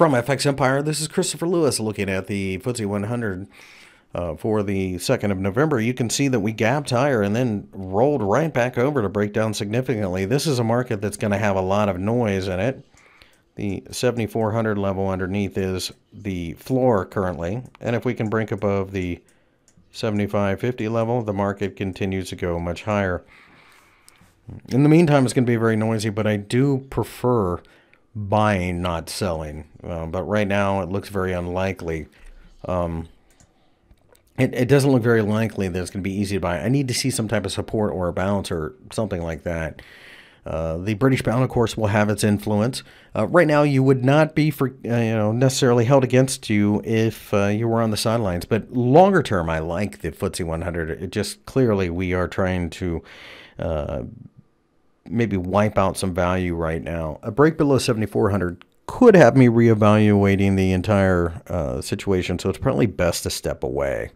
From FX Empire, this is Christopher Lewis looking at the FTSE 100 for the 2nd of November. You can see that we gapped higher and then rolled right back over to break down significantly. This is a market that's going to have a lot of noise in it. The 7,400 level underneath is the floor currently. And if we can break above the 7,550 level, the market continues to go much higher. In the meantime, it's going to be very noisy, but I do prefer buying, not selling, but right now it looks very unlikely. It doesn't look very likely that it's going to be easy to buy. I need to see some type of support or a bounce or something like that. The British pound, of course, will have its influence. Right now, you would not be necessarily held against you if you were on the sidelines. But longer term, I like the FTSE 100. It just clearly we are trying to maybe wipe out some value right now. A break below 7,400 could have me reevaluating the entire situation, so it's probably best to step away.